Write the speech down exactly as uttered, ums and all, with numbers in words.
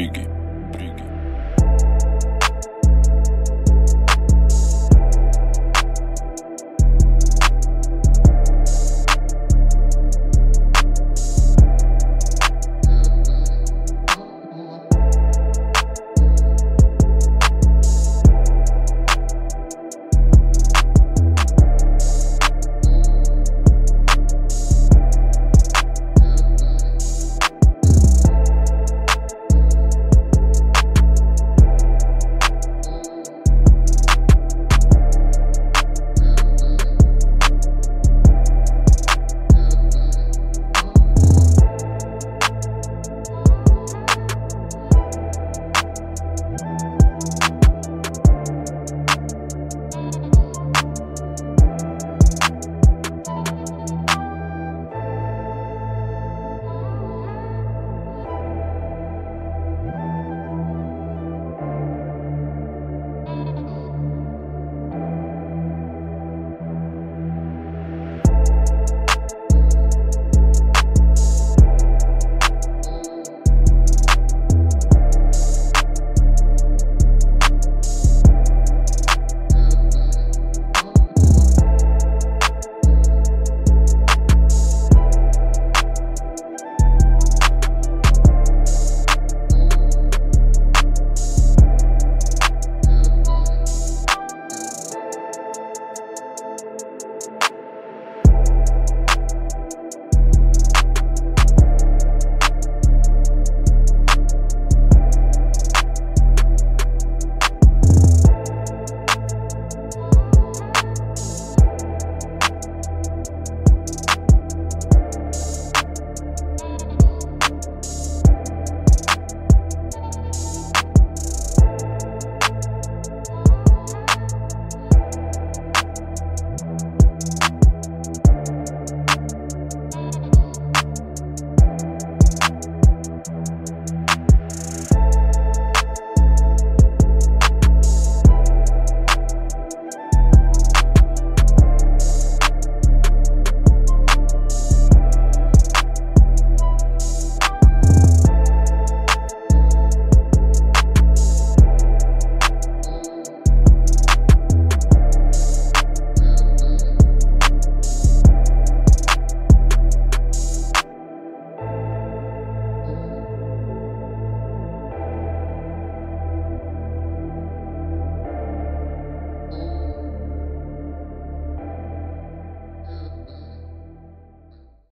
Бриги.